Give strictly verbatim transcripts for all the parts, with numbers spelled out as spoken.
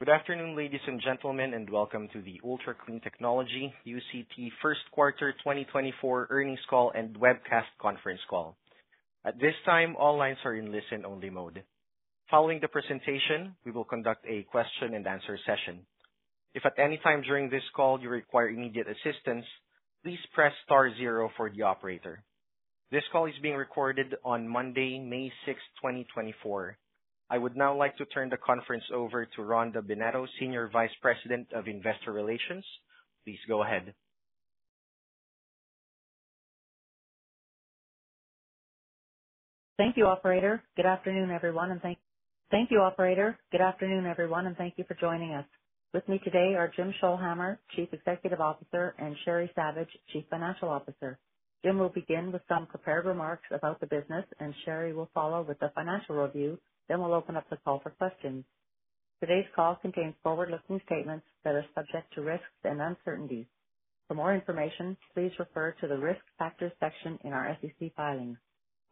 Good afternoon, ladies and gentlemen, and welcome to the Ultra Clean Technology U C T First Quarter twenty twenty-four Earnings Call and Webcast Conference Call. At this time, all lines are in listen-only mode. Following the presentation, we will conduct a question-and-answer session. If at any time during this call you require immediate assistance, please press star zero for the operator. This call is being recorded on Monday, May sixth, twenty twenty-four. I would now like to turn the conference over to Rhonda Benetto, Senior Vice President of Investor Relations. Please go ahead. Thank you, operator. Good afternoon, everyone, and thank thank you, operator. Good afternoon, everyone, and thank you for joining us. With me today are Jim Schulhammer, Chief Executive Officer, and Sherry Savage, Chief Financial Officer. Jim will begin with some prepared remarks about the business, and Sherry will follow with the financial review. Then we'll open up the call for questions. Today's call contains forward-looking statements that are subject to risks and uncertainties. For more information, please refer to the Risk Factors section in our S E C filings.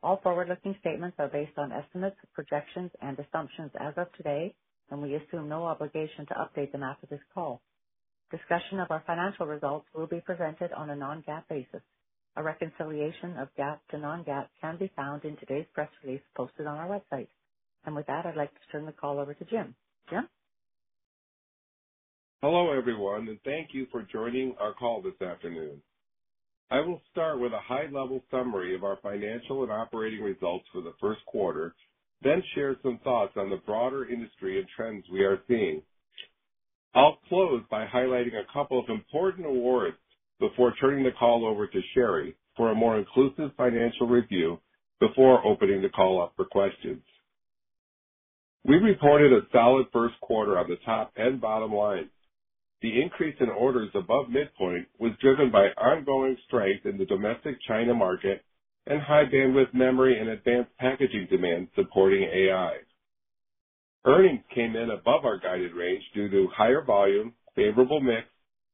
All forward-looking statements are based on estimates, projections, and assumptions as of today, and we assume no obligation to update them after this call. Discussion of our financial results will be presented on a non-GAAP basis. A reconciliation of GAAP to non-GAAP can be found in today's press release posted on our website. And with that, I'd like to turn the call over to Jim. Jim? Hello, everyone, and thank you for joining our call this afternoon. I will start with a high-level summary of our financial and operating results for the first quarter, then share some thoughts on the broader industry and trends we are seeing. I'll close by highlighting a couple of important awards before turning the call over to Sherry for a more inclusive financial review before opening the call up for questions. We reported a solid first quarter on the top and bottom line. The increase in orders above midpoint was driven by ongoing strength in the domestic China market and high bandwidth memory and advanced packaging demand supporting A I. Earnings came in above our guided range due to higher volume, favorable mix,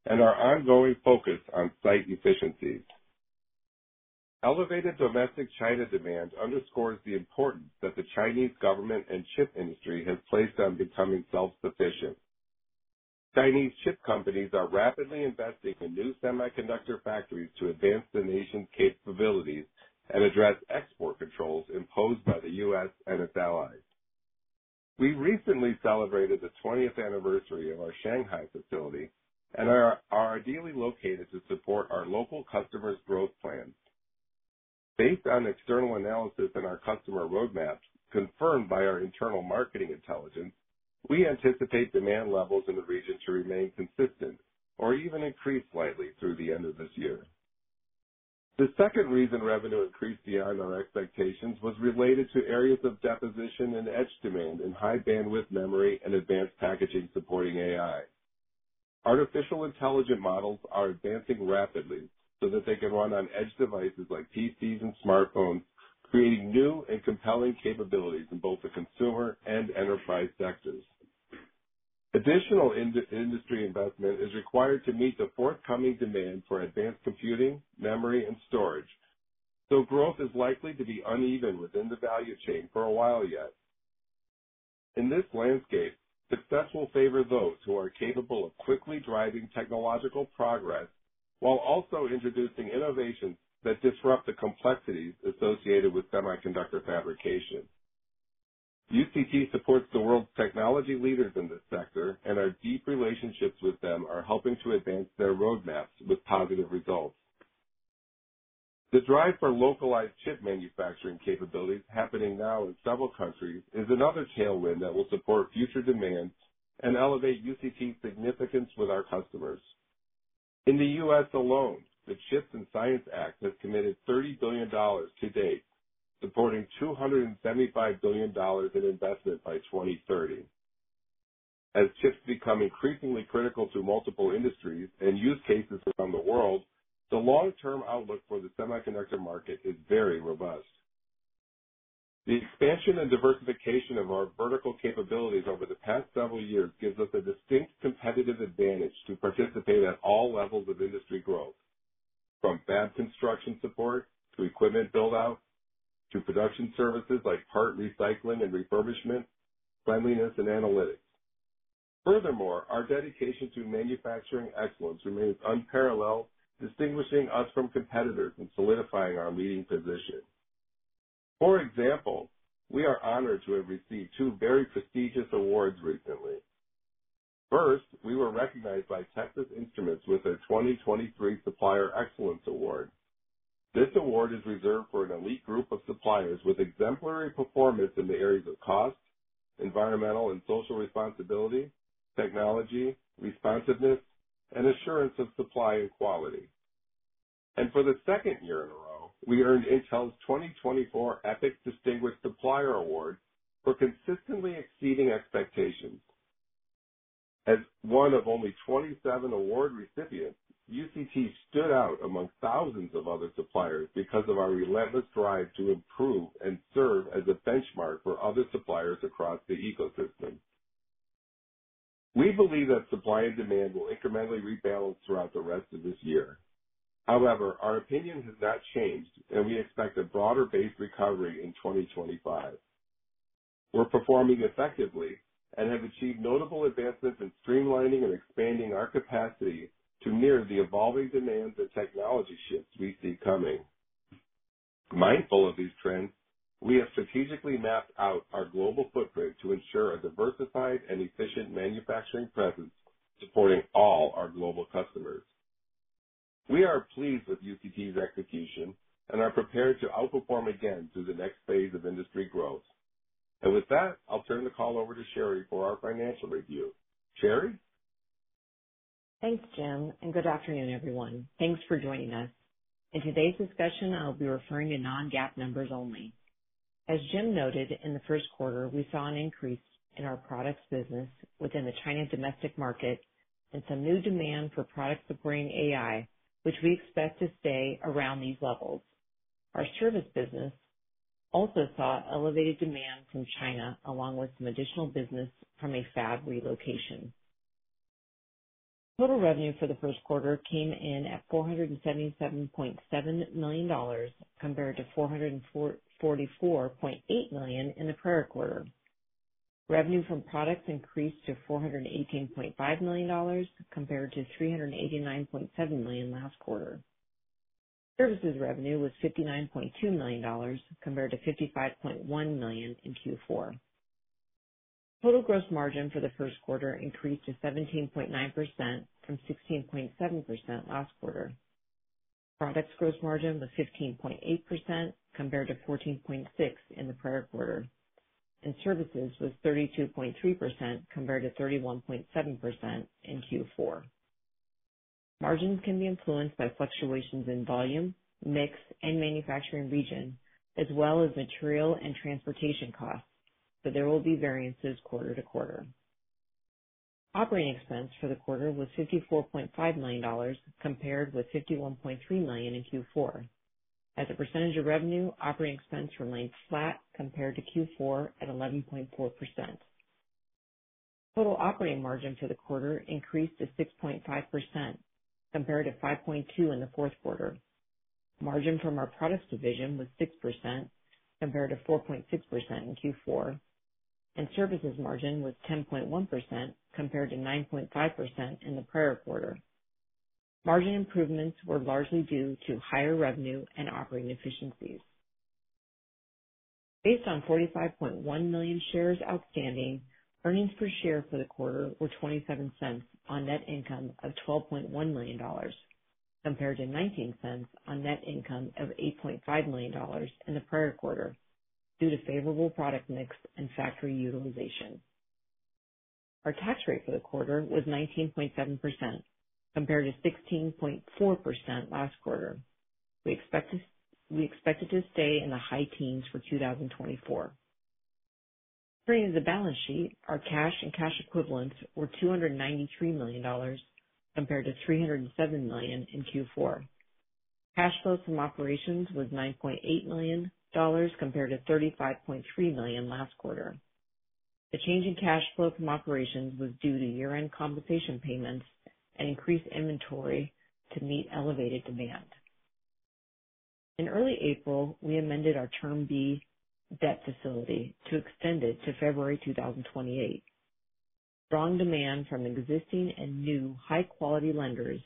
and our ongoing focus on site efficiencies. Elevated domestic China demand underscores the importance that the Chinese government and chip industry has placed on becoming self-sufficient. Chinese chip companies are rapidly investing in new semiconductor factories to advance the nation's capabilities and address export controls imposed by the U S and its allies. We recently celebrated the twentieth anniversary of our Shanghai facility and are, are ideally located to support our local customers' growth plans. Based on external analysis and our customer roadmaps, confirmed by our internal marketing intelligence, we anticipate demand levels in the region to remain consistent or even increase slightly through the end of this year. The second reason revenue increased beyond our expectations was related to areas of deposition and etch demand in high bandwidth memory and advanced packaging supporting A I. Artificial intelligent models are advancing rapidly, so that they can run on edge devices like P Cs and smartphones, creating new and compelling capabilities in both the consumer and enterprise sectors. Additional ind- industry investment is required to meet the forthcoming demand for advanced computing, memory, and storage, so growth is likely to be uneven within the value chain for a while yet. In this landscape, success will favor those who are capable of quickly driving technological progress while also introducing innovations that disrupt the complexities associated with semiconductor fabrication. U C T supports the world's technology leaders in this sector, and our deep relationships with them are helping to advance their roadmaps with positive results. The drive for localized chip manufacturing capabilities happening now in several countries is another tailwind that will support future demand and elevate U C T's significance with our customers. In the U S alone, the CHIPS and Science Act has committed thirty billion dollars to date, supporting two hundred seventy-five billion dollars in investment by twenty thirty. As chips become increasingly critical to multiple industries and use cases around the world, the long-term outlook for the semiconductor market is very robust. The expansion and diversification of our vertical capabilities over the past several years gives us a distinct competitive advantage to participate at all levels of industry growth, from fab construction support to equipment build-out to production services like part recycling and refurbishment, cleanliness, and analytics. Furthermore, our dedication to manufacturing excellence remains unparalleled, distinguishing us from competitors and solidifying our leading position. For example, we are honored to have received two very prestigious awards recently. First, we were recognized by Texas Instruments with a twenty twenty-three Supplier Excellence Award. This award is reserved for an elite group of suppliers with exemplary performance in the areas of cost, environmental and social responsibility, technology, responsiveness, and assurance of supply and quality. And for the second year in a row, we earned Intel's twenty twenty-four Epic Distinguished Supplier Award for consistently exceeding expectations. As one of only twenty-seven award recipients, U C T stood out among thousands of other suppliers because of our relentless drive to improve and serve as a benchmark for other suppliers across the ecosystem. We believe that supply and demand will incrementally rebalance throughout the rest of this year. However, our opinion has not changed, and we expect a broader-based recovery in twenty twenty-five. We're performing effectively and have achieved notable advancements in streamlining and expanding our capacity to mirror the evolving demands and technology shifts we see coming. Mindful of these trends, we have strategically mapped out our global footprint to ensure a diversified and efficient manufacturing presence supporting all our global customers. We are pleased with U C T's execution and are prepared to outperform again through the next phase of industry growth. And with that, I'll turn the call over to Sherry for our financial review. Sherry? Thanks, Jim, and good afternoon, everyone. Thanks for joining us. In today's discussion, I'll be referring to non-GAAP numbers only. As Jim noted, in the first quarter, we saw an increase in our products business within the China domestic market and some new demand for products supporting A I, which we expect to stay around these levels. Our service business also saw elevated demand from China, along with some additional business from a fab relocation. Total revenue for the first quarter came in at four hundred seventy-seven point seven million dollars compared to four hundred forty-four point eight million dollars in the prior quarter. Revenue from products increased to four hundred eighteen point five million dollars compared to three hundred eighty-nine point seven million dollars last quarter. Services revenue was fifty-nine point two million dollars compared to fifty-five point one million dollars in Q four. Total gross margin for the first quarter increased to seventeen point nine percent from sixteen point seven percent last quarter. Products gross margin was fifteen point eight percent compared to fourteen point six percent in the prior quarter, and services was thirty-two point three percent compared to thirty-one point seven percent in Q four. Margins can be influenced by fluctuations in volume, mix, and manufacturing region, as well as material and transportation costs. So there will be variances quarter to quarter. Operating expense for the quarter was fifty-four point five million dollars compared with fifty-one point three million dollars in Q four. As a percentage of revenue, operating expense remained flat compared to Q four at eleven point four percent. Total operating margin for the quarter increased to six point five percent compared to five point two percent in the fourth quarter. Margin from our products division was six percent compared to four point six percent in Q four. And services margin was ten point one percent compared to nine point five percent in the prior quarter. Margin improvements were largely due to higher revenue and operating efficiencies. Based on forty-five point one million shares outstanding, earnings per share for the quarter were twenty-seven cents on net income of twelve point one million dollars compared to nineteen cents on net income of eight point five million dollars in the prior quarter, due to favorable product mix and factory utilization. Our tax rate for the quarter was nineteen point seven percent, compared to sixteen point four percent last quarter. We expect to, we expect it to stay in the high teens for two thousand twenty-four. Turning to the balance sheet, our cash and cash equivalents were two hundred ninety-three million dollars compared to three hundred seven million dollars in Q four. Cash flow from operations was nine point eight million dollars compared to thirty-five point three million dollars last quarter. The change in cash flow from operations was due to year-end compensation payments and increased inventory to meet elevated demand. In early April, we amended our Term B debt facility to extend it to February two thousand twenty-eight. Strong demand from existing and new high-quality lenders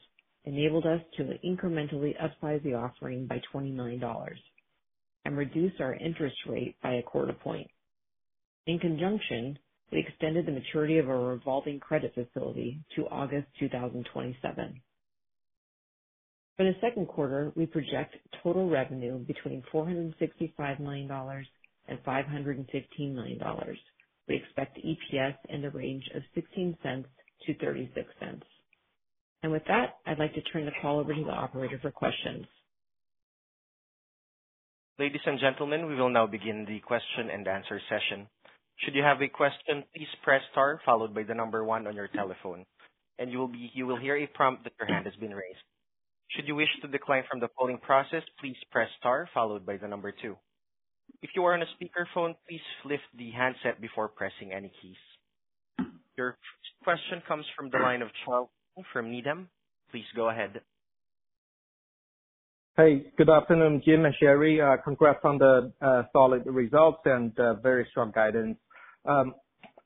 enabled us to incrementally upsize the offering by twenty million dollars and reduce our interest rate by a quarter point. In conjunction, we extended the maturity of our revolving credit facility to August two thousand twenty-seven. For the second quarter, we project total revenue between four hundred sixty-five million dollars and five hundred fifteen million dollars. We expect E P S in the range of sixteen cents to thirty-six cents. And with that, I'd like to turn the call over to the operator for questions. Ladies and gentlemen, we will now begin the question and answer session. Should you have a question, please press star followed by the number one on your telephone, and you will be you will hear a prompt that your hand has been raised. Should you wish to decline from the polling process, please press star followed by the number two. If you are on a speakerphone, please lift the handset before pressing any keys. Your question comes from the line of Charles from Needham. Please go ahead. Hey, good afternoon, Jim and Sherry. Uh, congrats on the uh, solid results and uh, very strong guidance. Um,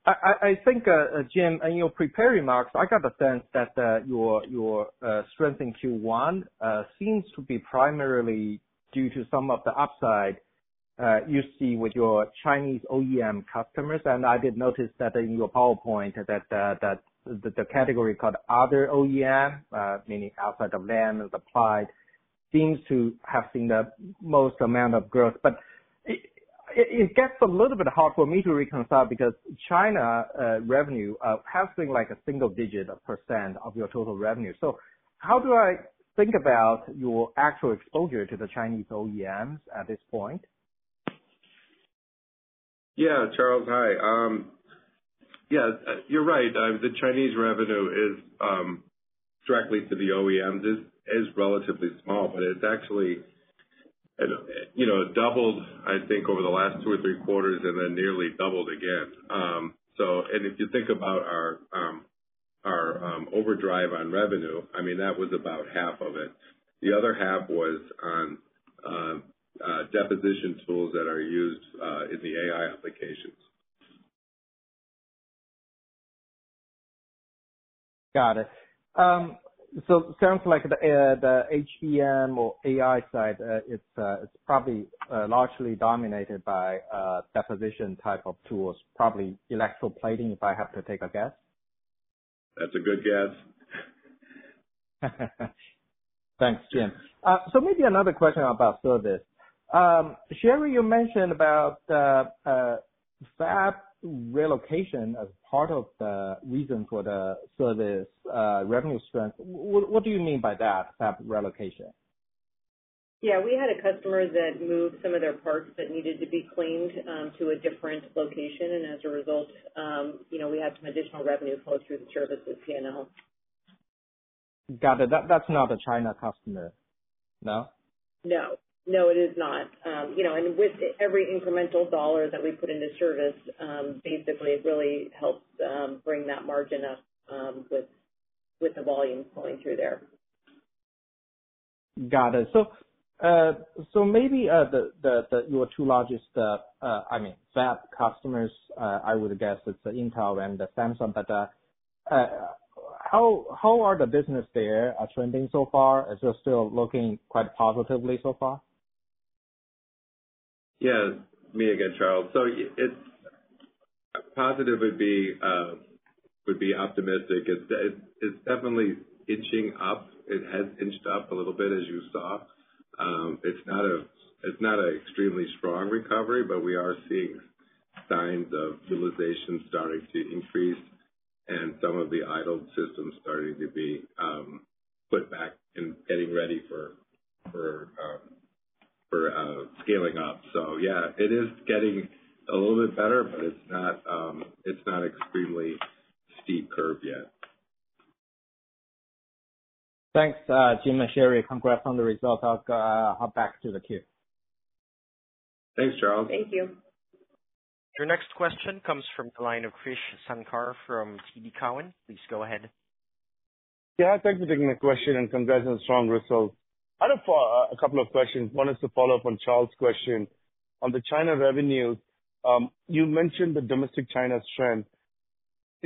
I, I think, uh, uh, Jim, in your prepared remarks, I got the sense that uh, your your uh, strength in Q one uh, seems to be primarily due to some of the upside Uh, you see with your Chinese O E M customers, and I did notice that in your PowerPoint that uh, that the, the category called other O E M, uh, meaning outside of L A M and applied, seems to have seen the most amount of growth. But it, it gets a little bit hard for me to reconcile because China uh, revenue uh, has been like a single digit percent of your total revenue. So how do I think about your actual exposure to the Chinese O E Ms at this point? Yeah, Charles, hi. Um, yeah, you're right. Uh, the Chinese revenue is um, directly to the O E Ms is, is relatively small, but it's actually, you know, doubled, I think, over the last two or three quarters and then nearly doubled again. Um, so, and if you think about our um, our um, overdrive on revenue, I mean, that was about half of it. The other half was on uh, Uh, deposition tools that are used uh, in the A I applications. Got it. Um, so it sounds like the uh, the H B M or A I side, uh, it's uh, it's probably uh, largely dominated by uh, deposition type of tools, probably electroplating, if I have to take a guess. That's a good guess. Thanks, Jim. Uh, so maybe another question about service. Um, Sherry, you mentioned about uh, uh, fab relocation as part of the reason for the service uh, revenue strength. W- what do you mean by that, fab relocation? Yeah, we had a customer that moved some of their parts that needed to be cleaned um, to a different location, and as a result, um, you know, we had some additional revenue flow through the services P and L. Got it. That, that's not a China customer, no? No. No, it is not. Um, you know, and with every incremental dollar that we put into service, um, basically it really helps um, bring that margin up um, with with the volume flowing through there. Got it. So, uh, so maybe uh, the, the the your two largest, uh, uh, I mean, fab customers, uh, I would guess it's uh, Intel and uh, Samsung, but uh, uh, How how are the business there uh, trending so far? Is it still looking quite positively so far? Yeah, me again, Charles. So it's positive would be uh, would be optimistic. It's it's definitely inching up. It has inched up a little bit, as you saw. Um, it's not a it's not an extremely strong recovery, but we are seeing signs of utilization starting to increase, and some of the idled systems starting to be um, put back and getting ready for for um, for uh, scaling up. So yeah, it is getting a little bit better, but it's not um, it's not extremely steep curve yet. Thanks, uh, Jim and Sherry. Congrats on the results. I'll uh, hop back to the queue. Thanks, Charles. Thank you. Your next question comes from the line of Krish Sankar from T D Cowan. Please go ahead. Yeah, thanks for taking the question and congrats on strong results. I have uh, a couple of questions. One is to follow up on Charles' question. On the China revenues, um, you mentioned the domestic China strength.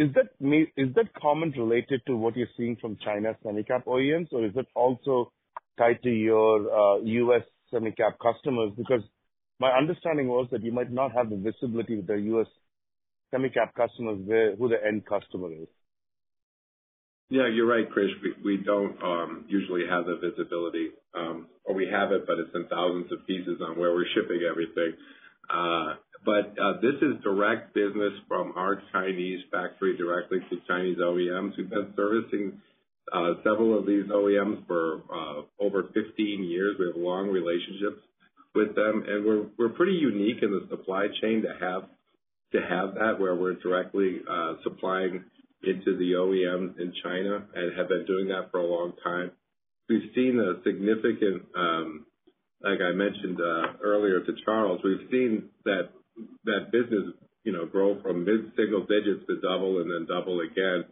Is that is that comment related to what you're seeing from China semicap O E Ms, or is it also tied to your uh, U S semicap customers? Because my understanding was that you might not have the visibility with the U S semicap customers where who the end customer is. Yeah, you're right, Krish. We, we don't um, usually have the visibility, um, or we have it, but it's in thousands of pieces on where we're shipping everything. Uh, but uh, this is direct business from our Chinese factory directly to Chinese O E Ms. We've been servicing uh, several of these O E Ms for uh, over fifteen years. We have long relationships with them, and we're we're pretty unique in the supply chain to have to have that, where we're directly uh, supplying into the O E Ms in China, and have been doing that for a long time. We've seen a significant um, like I mentioned uh, earlier to Charles, we've seen that that business, you know, grow from mid-single digits to double and then double again,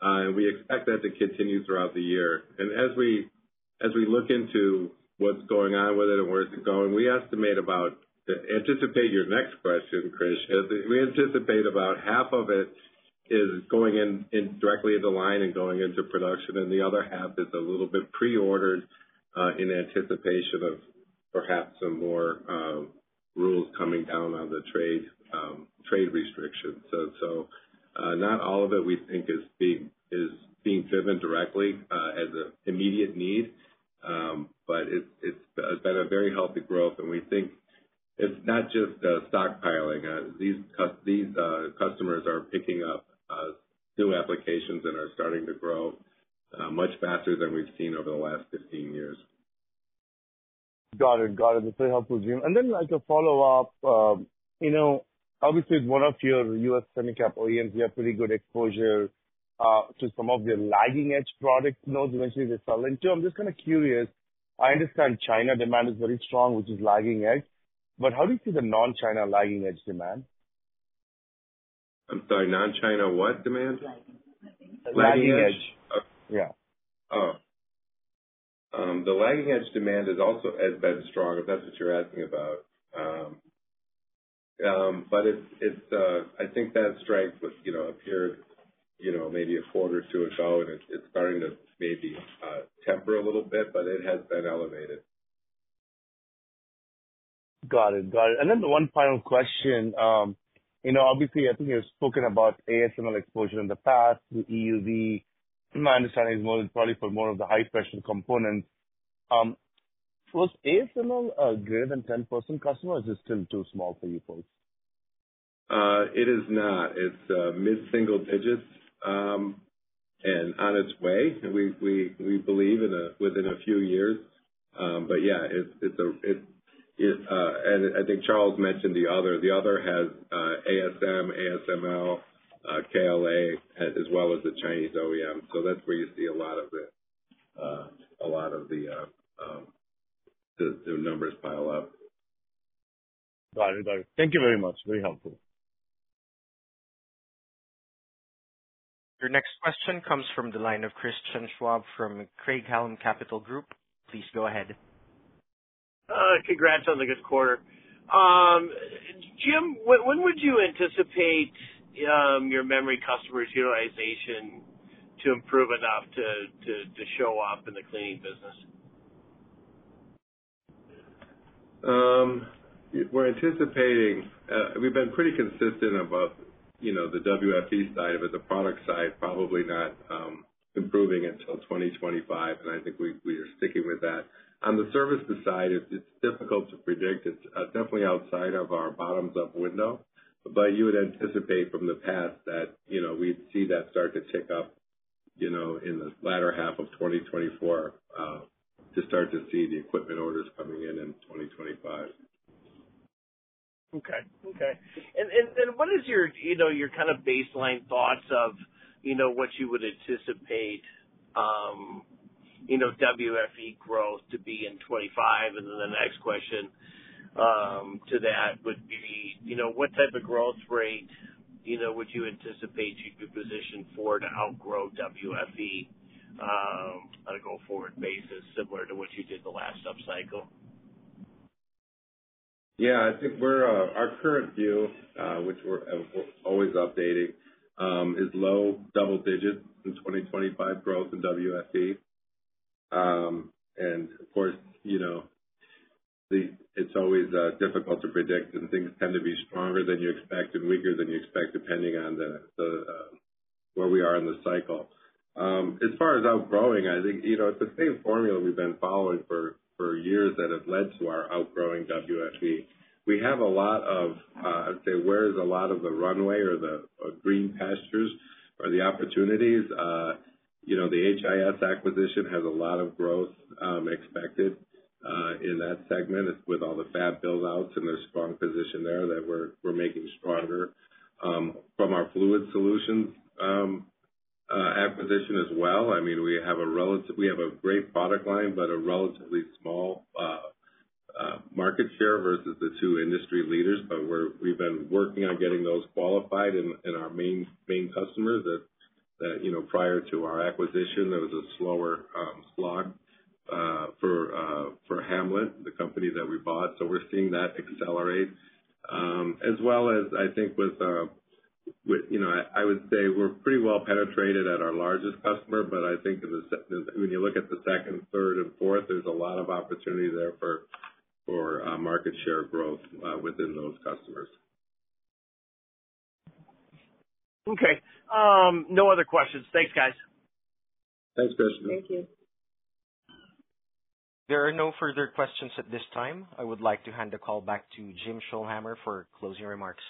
uh, and we expect that to continue throughout the year. And as we as we look into what's going on with it and where's it going, we estimate about anticipate your next question, Krish. We anticipate about half of it is going in, in directly into line and going into production, and the other half is a little bit pre-ordered uh, in anticipation of perhaps some more uh, rules coming down on the trade um, trade restrictions. So, so uh, not all of it we think is being is being driven directly uh, as an immediate need, um, but it, it's been a very healthy growth, and we think it's not just uh, stockpiling. Uh, these these uh, customers are picking up uh, new applications and are starting to grow uh, much faster than we've seen over the last fifteen years. Got it, got it. That's very helpful, Jim. And then, like a follow-up, um, you know, obviously with one of your U S semicap O E Ms, you have pretty good exposure uh, to some of their lagging-edge product nodes eventually they sell into. I'm just kind of curious. I understand China demand is very strong, which is lagging-edge, but how do you see the non-China lagging-edge demand? I'm sorry, non-China what demand? Lagging-edge. Lagging-edge. Oh. Yeah. Oh. Um, the lagging edge demand is also has been strong, if that's what you're asking about. Um, um, but it's, it's uh, I think that strength was, you know, appeared, you know, maybe a quarter or two ago, and it, it's starting to maybe uh, temper a little bit, but it has been elevated. Got it, got it. And then the one final question, um, you know, obviously I think you've spoken about A S M L exposure in the past, the E U V. My understanding is more probably for more of the high-pressure components. Um, was A S M L a greater than ten percent customer, or is it still too small for you folks? Uh, it is not. It's uh, mid-single digits um, and on its way. We we, we believe in a, within a few years. Um, but yeah, it's it's a it, it uh, and I think Charles mentioned the other. The other has uh, A S M, A S M L. Uh, K L A, as well as the Chinese O E M. So that's where you see a lot of the, uh, a lot of the, uh, um, the, the numbers pile up. Got it, got it. Thank you very much. Very helpful. Your next question comes from the line of Christian Schwab from Craig Hallam Capital Group. Please go ahead. Uh, congrats on the good quarter. Um, Jim, when, when would you anticipate Um, your memory customers' utilization to improve enough to, to, to show up in the cleaning business? Um, we're anticipating, uh, we've been pretty consistent about, you know, the W F E side of it, the product side, probably not um, improving until twenty twenty-five, and I think we, we are sticking with that. On the services side, it, it's difficult to predict. It's uh, definitely outside of our bottoms-up window. But you would anticipate from the past that, you know, we'd see that start to tick up, you know, in the latter half of twenty twenty-four uh, to start to see the equipment orders coming in in twenty twenty-five. Okay, okay. And, and and what is your, you know, your kind of baseline thoughts of, you know, what you would anticipate, um, you know, W F E growth to be in twenty-five? And then the next question Um, to that would be, you know, what type of growth rate, you know, would you anticipate you'd be positioned for to outgrow W F E um, on a go-forward basis, similar to what you did the last upcycle? Yeah, I think we're uh, our current view, uh, which we're, uh, we're always updating, um, is low double digits in twenty twenty-five growth in W F E. Um, and of course, you know, the, it's always uh, difficult to predict, and things tend to be stronger than you expect and weaker than you expect, depending on the, the uh, where we are in the cycle. Um, as far as outgrowing, I think, you know, it's the same formula we've been following for, for years that have led to our outgrowing W F E. We have a lot of, uh, I'd say, where's a lot of the runway or the or green pastures or the opportunities. Uh, you know, the H I S acquisition has a lot of growth um, expected uh, in that segment. It's with all the fab build-outs and their strong position there that we're, we're making stronger. Um, from our fluid solutions um, uh, acquisition as well, I mean, we have a relative, we have a great product line, but a relatively small uh Uh, market share versus the two industry leaders, but we're, we've been working on getting those qualified in, in our main main customers. That that you know, prior to our acquisition, there was a slower um, slog uh, for uh, for Hamlet, the company that we bought. So we're seeing that accelerate, um, as well as I think with uh, with you know, I, I would say we're pretty well penetrated at our largest customer, but I think in the, when you look at the second, third, and fourth, there's a lot of opportunity there for or uh, market share growth uh, within those customers. Okay. Um, no other questions. Thanks, guys. Thanks, Christian. Thank you. There are no further questions at this time. I would like to hand the call back to Jim Schulhammer for closing remarks.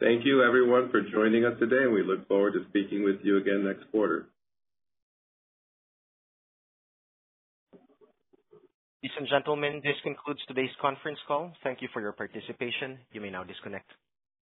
Thank you, everyone, for joining us today, and we look forward to speaking with you again next quarter. Ladies and gentlemen, this concludes today's conference call. Thank you for your participation. You may now disconnect.